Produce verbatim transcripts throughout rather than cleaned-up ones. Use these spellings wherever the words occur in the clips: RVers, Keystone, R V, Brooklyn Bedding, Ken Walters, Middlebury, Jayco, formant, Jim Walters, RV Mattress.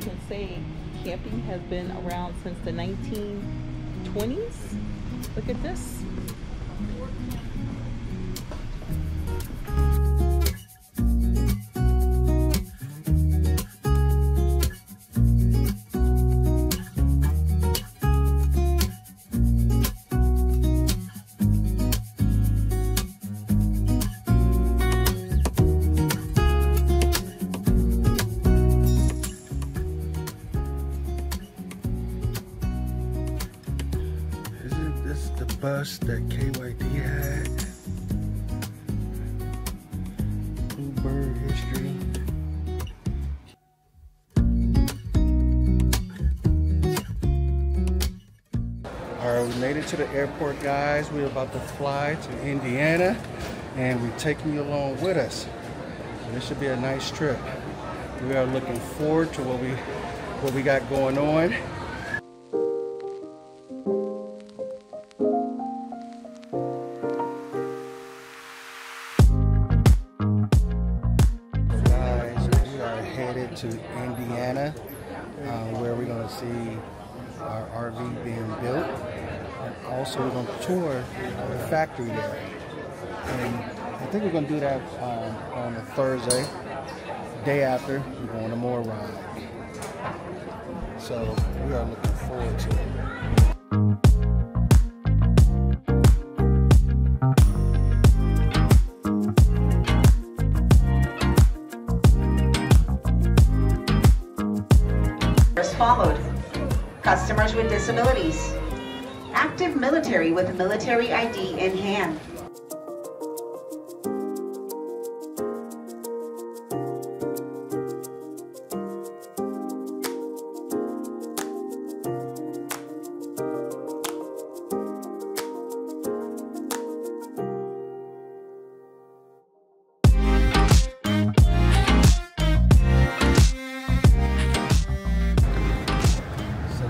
can say camping has been around since the nineteen twenties. Look at this. Bus that K Y D had, Bluebird history. All right, we made it to the airport, guys. We're about to fly to Indiana, and we're taking you along with us. And this should be a nice trip. We are looking forward to what we what we got going on. To Indiana, uh, where we're going to see our R V being built, and also we're going to tour the factory there. And I think we're going to do that um, on a Thursday. Day after, we're going to more ride. So we are looking forward to it. Followed: customers with disabilities, active military with military I D in hand.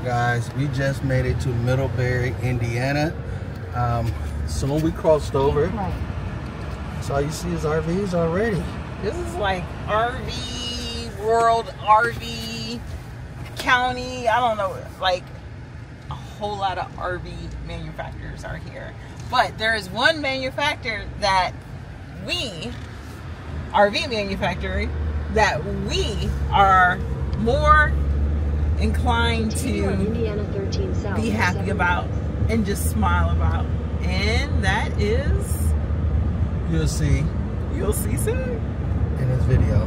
Guys, we just made it to Middlebury, Indiana. Um, soon we crossed over. So all you see is R Vs already. This is like R V world, R V county. I don't know, like a whole lot of R V manufacturers are here. But there is one manufacturer that we, R V manufacturer, that we are more inclined to Indiana thirteen South, be happy about and just smile about, and that is, you'll see, you'll see soon in this video.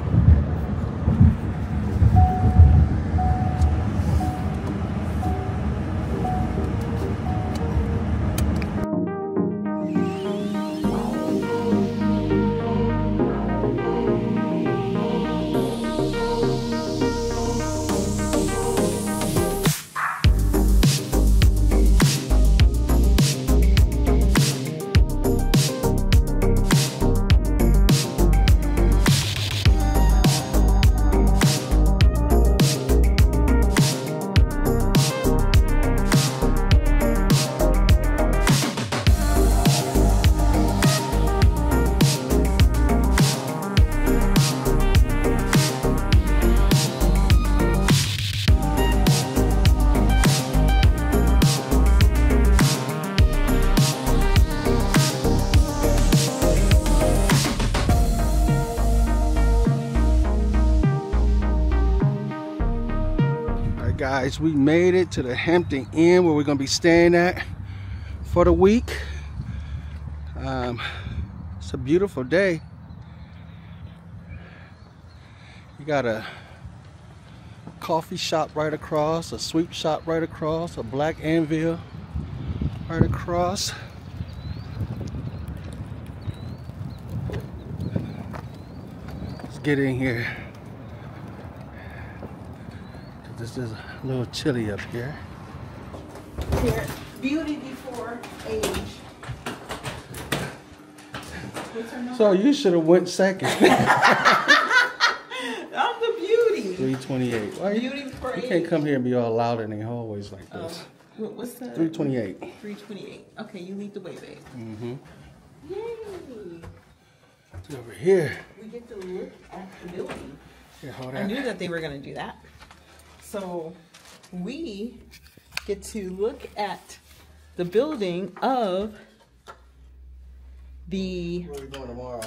Guys, we made it to the Hampton Inn where we're gonna be staying at for the week. Um, it's a beautiful day. You got a coffee shop right across, a sweep shop right across, a Black Anvil right across. Let's get in here. This is a little chilly up here. Here, beauty before age. So you should have went second. I'm the beauty. three twenty-eight. Why beauty you, before you age. You can't come here and be all loud in the hallways like this. Uh, what's that? three twenty-eight. three twenty-eight. Okay, you lead the way, babe. Mm-hmm. Yay. It's over here. We get to look at the building. Here, hold on. I knew that they were going to do that. So we get to look at the building of the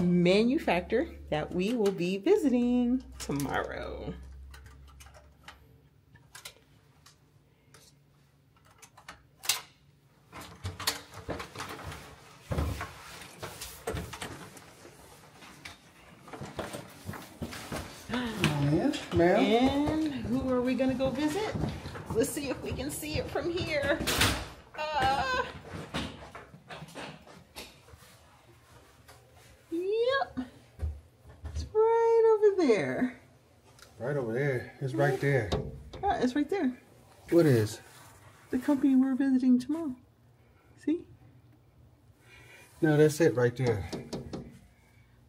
manufacturer that we will be visiting tomorrow. And who are we going to go visit? Let's see if we can see it from here. Uh, yep. It's right over there. Right over there. It's right there. Ah, it's right there. What is? The company we're visiting tomorrow. See? No, that's it right there.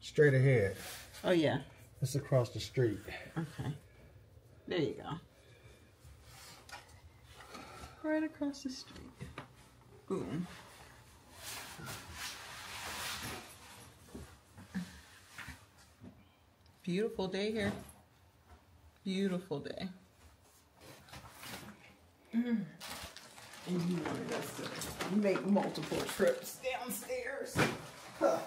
Straight ahead. Oh, yeah. It's across the street. Okay. There you go. Right across the street. Boom. Beautiful day here. Beautiful day. And you wanted us to make multiple trips downstairs. Huh.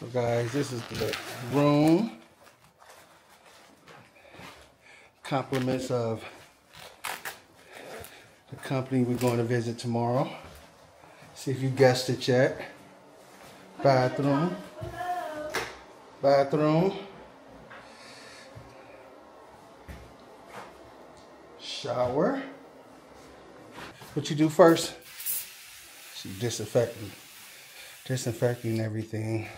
So guys, this is the room. Compliments of the company we're going to visit tomorrow. See if you guessed it yet. Bathroom. Bathroom. Shower. What you do first? She disinfecting. Disinfecting everything.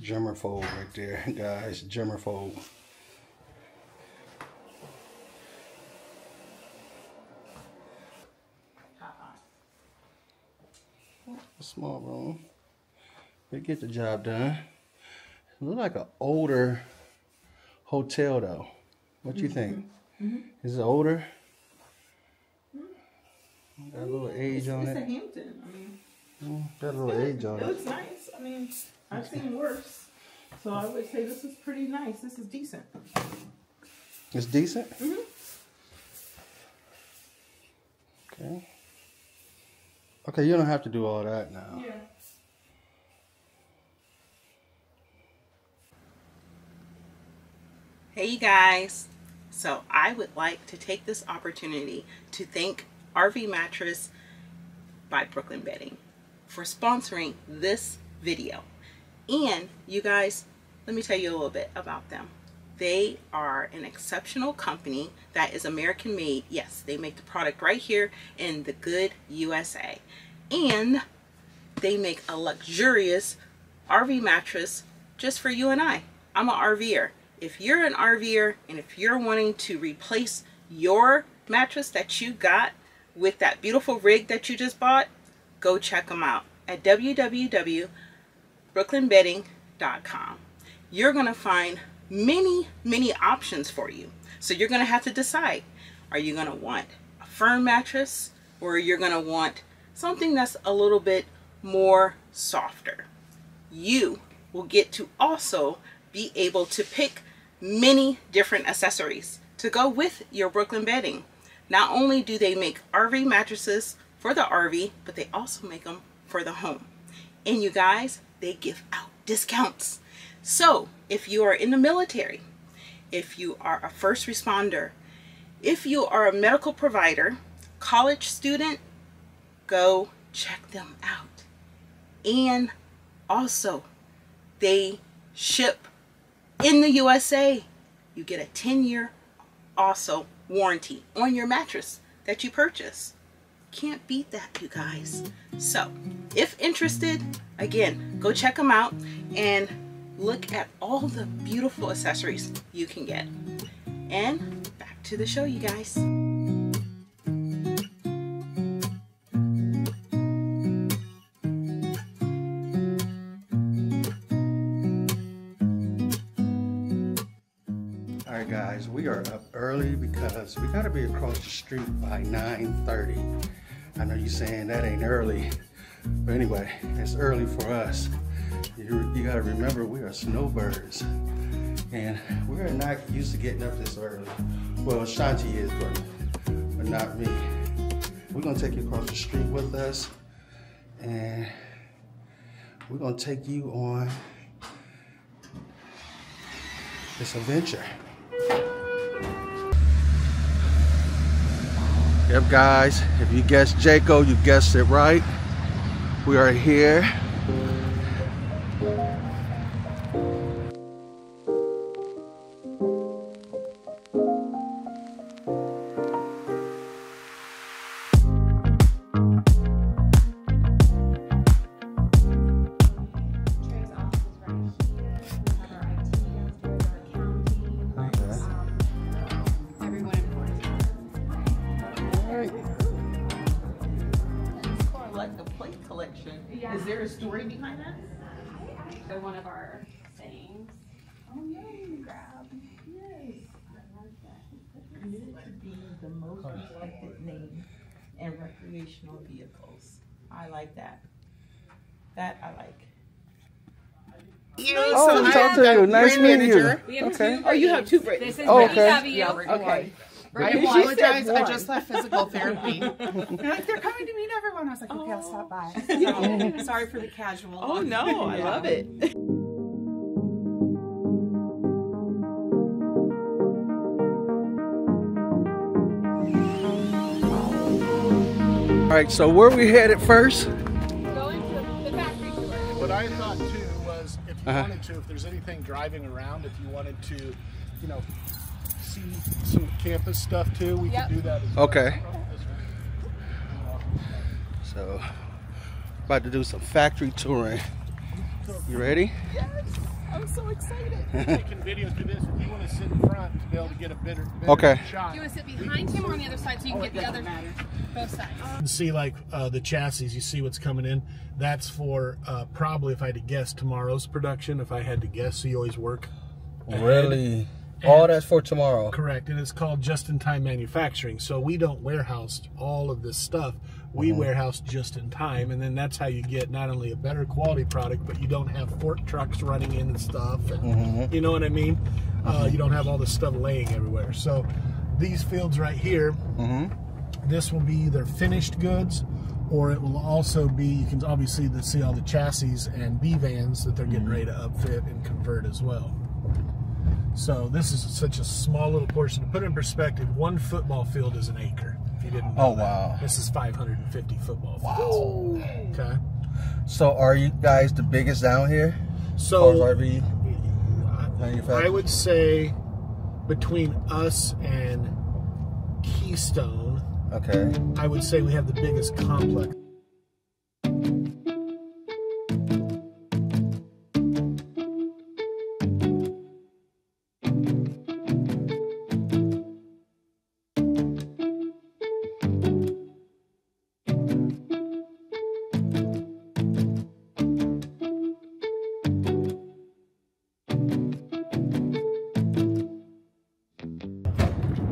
Germaphobe right there, guys. Germaphobe. A small room. They get the job done. It look like an older hotel, though. What do you mm-hmm. think? Mm-hmm. Is it older? Mm-hmm. Got a little age it's, on it's it. It's a Hampton. I mean, mm, got a little it, age on it. It looks nice. I mean. I've seen worse, so I would say this is pretty nice. This is decent. It's decent? Mm-hmm. Okay. Okay, you don't have to do all that now. Yeah. Hey guys. So I would like to take this opportunity to thank R V Mattress by Brooklyn Bedding for sponsoring this video. And you guys, let me tell you a little bit about them. They are an exceptional company that is American made. Yes, they make the product right here in the good U S A. And they make a luxurious R V mattress just for you and I. I'm an RVer. If you're an RVer and if you're wanting to replace your mattress that you got with that beautiful rig that you just bought, go check them out at www. brooklyn bedding dot com. You're going to find many, many options for you. So you're going to have to decide, are you going to want a firm mattress or you're going to want something that's a little bit more softer? You will get to also be able to pick many different accessories to go with your Brooklyn Bedding. Not only do they make R V mattresses for the R V, but they also make them for the home. And you guys, they give out discounts. So if you are in the military, if you are a first responder, if you are a medical provider, college student, go check them out. And also, they ship in the U S A. You get a ten year also warranty on your mattress that you purchase. Can't beat that, you guys. So if interested, again, go check them out and look at all the beautiful accessories you can get. And back to the show, you guys. All right, guys, we are up early because we gotta be across the street by nine thirty. I know you're saying that ain't early, but anyway, it's early for us. you, you gotta remember we are snowbirds, and we're not used to getting up this early. Well, Shanti is, but, but not me. We're gonna take you across the street with us, and we're gonna take you on this adventure. Yep, guys, if you guessed Jayco, you guessed it right. We are here. Is there a story behind that? So one of our sayings. Oh yay, grab. Yes. I like that. Committed to be the most reflected name in recreational vehicles. I like that. That I like. You know, oh, so talk to you. Nice meeting you. We have okay. Two oh, you have two Brittany's. This is oh, okay. Yeah, okay. I apologize. I just left physical therapy. They're like, they're coming to meet everyone. I was like, okay, oh. I'll stop by. So, sorry for the casual. Oh, one. No, I yeah. love it. All right, so where are we headed first? Going to the factory tour. What I thought too was if you uh-huh. wanted to, if there's anything driving around, if you wanted to, you know, see some campus stuff too, we yep. can do that as well. Okay. So, about to do some factory touring. You ready? Yes! I'm so excited! Taking videos through this. If you want to sit in front to be able to get a better, better okay. shot. Do you want to sit behind him or on the other side so you can oh, get the other matter. Both sides. You see like uh, the chassis, you see what's coming in. That's for uh, probably, if I had to guess, tomorrow's production. If I had to guess, so you always work ahead. Really? And all that's for tomorrow. Correct. And it's called just-in-time manufacturing. So we don't warehouse all of this stuff. We mm-hmm. warehouse just-in-time. And then that's how you get not only a better quality product, but you don't have fork trucks running in and stuff. And, mm-hmm. you know what I mean? Mm-hmm. uh, you don't have all this stuff laying everywhere. So these fields right here, mm-hmm. this will be either finished goods or it will also be, you can obviously see all the chassis and B-vans that they're getting ready to upfit and convert as well. So this is such a small little portion. To put it in perspective, one football field is an acre. If you didn't know oh, wow. that. This is five hundred fifty football fields. Wow. Okay. So are you guys the biggest out here? So R V I would say between us and Keystone, okay. I would say we have the biggest complex.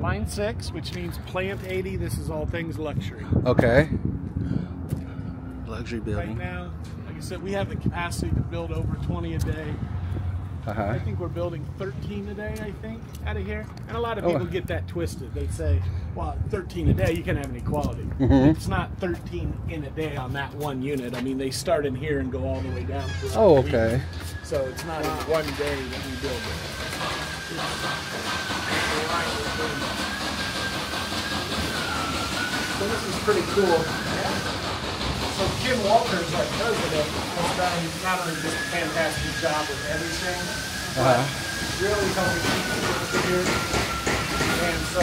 Line six, which means plant eighty. This is all things luxury. Okay. Luxury building. Right now, like I said, we have the capacity to build over twenty a day. Uh-huh. I think we're building thirteen a day, I think, out of here. And a lot of people oh. get that twisted. They say, well, thirteen a day, you can't have any quality. Mm-hmm. It's not thirteen in a day on that one unit. I mean, they start in here and go all the way down. Oh, okay. Week. So it's not in one day that we build it. So this is pretty cool. Yeah. So Jim Walters, our president, has done not only just a fantastic job with everything, but uh-huh. really helping people figure. And so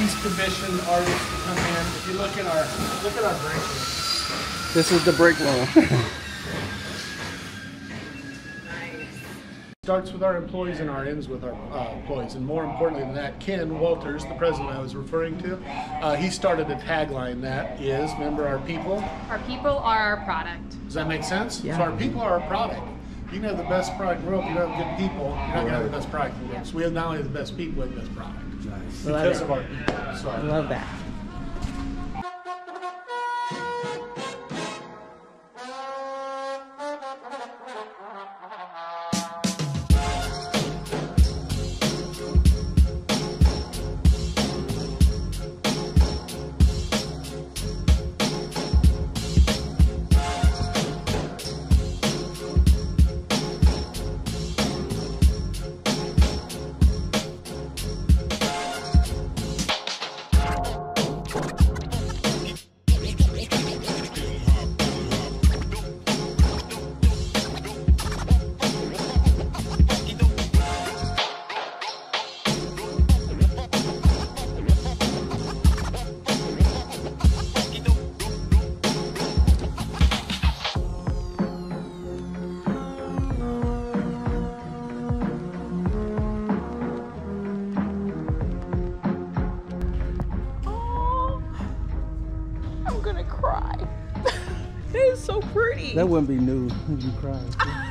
he's commissioned artists to come in. If you look at our look at our break room. This is the break room. Starts with our employees and our ends with our uh, employees, and more importantly than that, Ken Walters, the president I was referring to, uh, he started a tagline that is, remember, our people? Our people are our product. Does that make sense? Yeah. So our people are our product. You can have the best product in the world, if you don't have good people, you're not going to have the best product in the world. So we have not only have the best people, we have the best product. Nice. Because of our people. So I love that. That is so pretty. That wouldn't be new. You'd be crying.